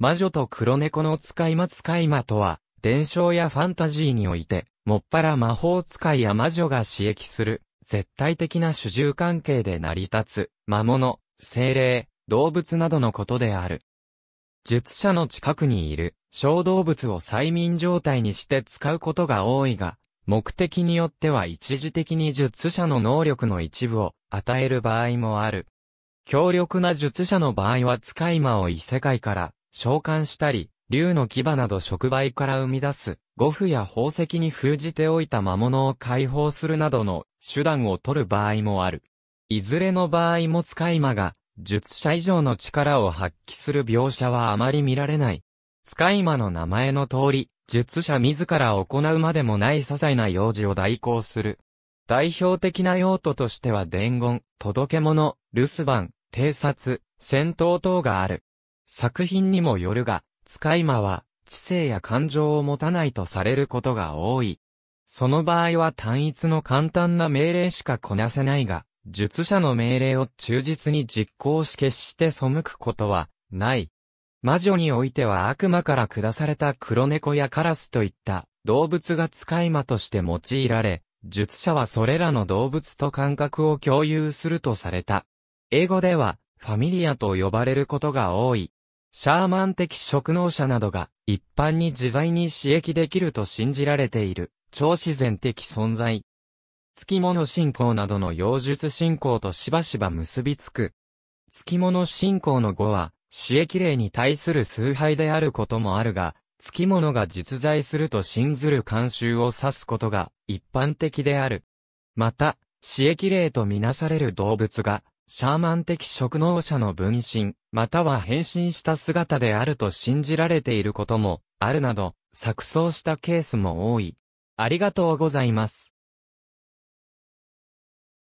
魔女と黒猫の使い魔使い魔とは、伝承やファンタジーにおいて、もっぱら魔法使いや魔女が刺激する、絶対的な主従関係で成り立つ、魔物、精霊、動物などのことである。術者の近くにいる、小動物を催眠状態にして使うことが多いが、目的によっては一時的に術者の能力の一部を与える場合もある。強力な術者の場合は使い魔を異世界から、召喚したり、竜の牙など触媒から生み出す、護符や宝石に封じておいた魔物を解放するなどの手段を取る場合もある。いずれの場合も使い魔が、術者以上の力を発揮する描写はあまり見られない。使い魔の名前の通り、術者自ら行うまでもない些細な用事を代行する。代表的な用途としては伝言、届け物、留守番、偵察、戦闘等がある。作品にもよるが、使い魔は知性や感情を持たないとされることが多い。その場合は単一の簡単な命令しかこなせないが、術者の命令を忠実に実行し決して背くことはない。魔女においては悪魔から下された黒猫やカラスといった動物が使い魔として用いられ、術者はそれらの動物と感覚を共有するとされた。英語ではファミリアと呼ばれることが多い。シャーマン的職能者などが一般に自在に刺激できると信じられている超自然的存在。つきもの信仰などの妖術信仰としばしば結びつく。つきもの信仰の語は刺激霊に対する崇拝であることもあるが、つきものが実在すると信ずる慣習を指すことが一般的である。また、刺激霊とみなされる動物がシャーマン的職能者の分身、または変身した姿であると信じられていることもあるなど、錯綜したケースも多い。ありがとうございます。